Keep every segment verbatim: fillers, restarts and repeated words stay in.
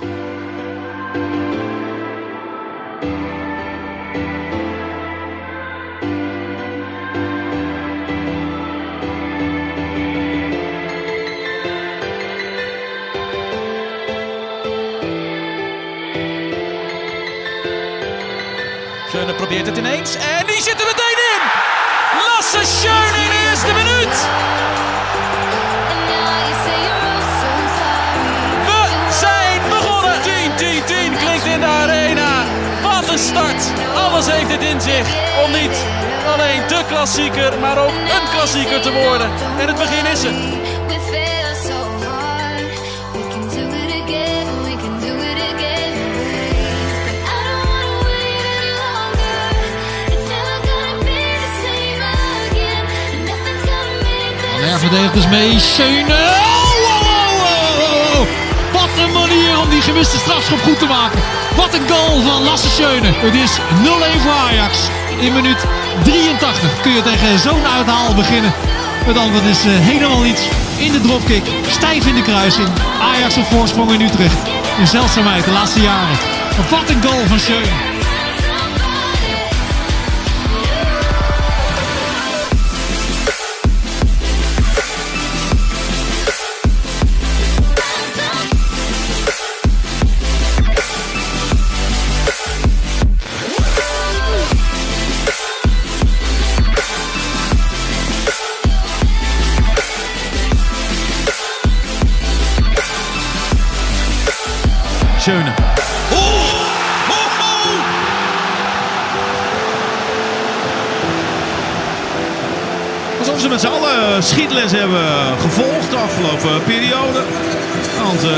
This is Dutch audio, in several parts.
Schöne probeert het ineens en die zit er meteen in! Lasse Schöne in de eerste minuut! We zijn begonnen! tien tien tien klinkt in de arena. Wat een start! Alles heeft het in zich om niet alleen de klassieker, maar ook een klassieker te worden. En het begin is het. Er verdedigt dus mee, Schöne. Oh, oh, oh, oh. Wat een manier om die gewiste strafschop goed te maken. Wat een goal van Lasse Schöne. Het is nul een voor Ajax. In minuut drieëntachtig kun je tegen zo'n uithaal beginnen. Het antwoord is uh, helemaal niets. In de dropkick, stijf in de kruising. Ajax op voorsprong in Utrecht. Een zeldzaamheid de laatste jaren. Wat een goal van Schöne. Schöne. Oh, oh, oh. Alsof ze met z'n allen schietles hebben gevolgd de afgelopen periode. Want uh,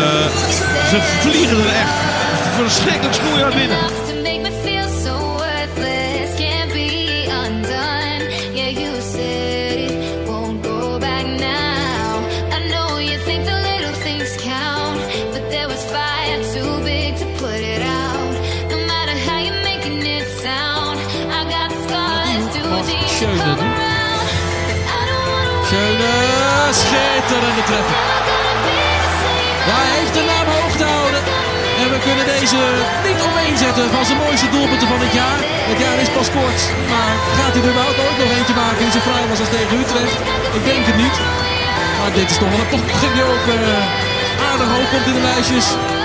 ze vliegen er echt verschrikkelijk snoeihard binnen. Schöne doen. Schöne, schitterende treffer. Ja, hij heeft de naam hoog te houden. En we kunnen deze niet omheen zetten van zijn mooiste doelpunten van het jaar. Het jaar is pas kort, maar gaat hij er überhaupt ook nog eentje maken in zijn vrijwas als tegen Utrecht? Ik denk het niet. Maar dit is toch wel een poging die ook uh, aardig hoog komt in de lijstjes.